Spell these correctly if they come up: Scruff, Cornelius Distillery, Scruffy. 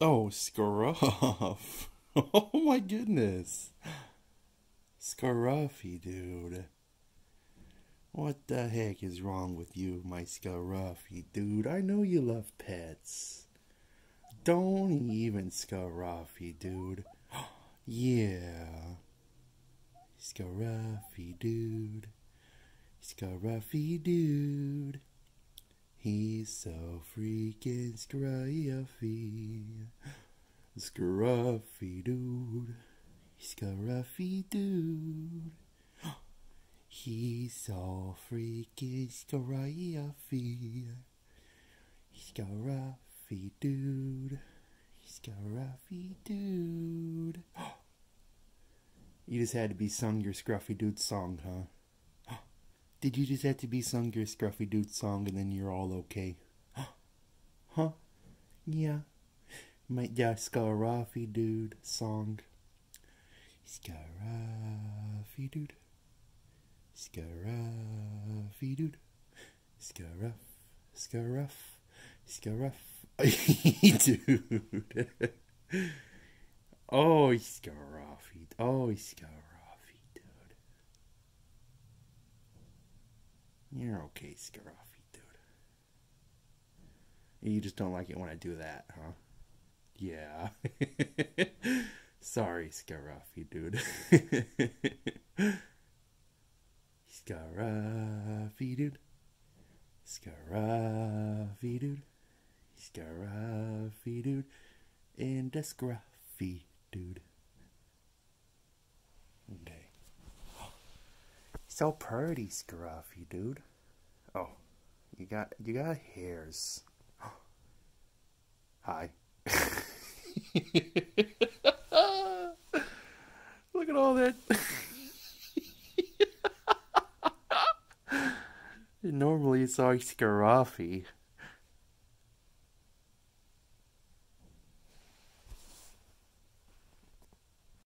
Oh, Scruff. Oh my goodness. Scruffy, dude. What the heck is wrong with you, my Scruffy, dude? I know you love pets. Don't even, Scruffy, dude. Yeah. Scruffy, dude. Scruffy, dude. He's so freaking scruffy. Scruffy, dude. Scruffy, dude. He's so freaking scruffy. Scruffy, dude. Scruffy, dude. You just had to be sung your Scruffy Dude song, huh? Did you just have to be sung your Scruffy Dude song and then you're all okay? Huh? Yeah. My Scruffy Dude song. Scruffy Dude. Scruffy Dude. Scruff. Scruff. Scruff. Dude. Oh, Scruffy. Oh, Scruff. You're okay, Scruffy, dude. You just don't like it when I do that, huh? Yeah. Sorry, Scruffy, dude. Scruffy, dude. Scruffy, dude. Scruffy, dude. And a Scruffy, dude. Okay. So pretty, Scruffy, dude. Oh, you got hairs. Hi. Look at all that. Normally it's all Scruffy.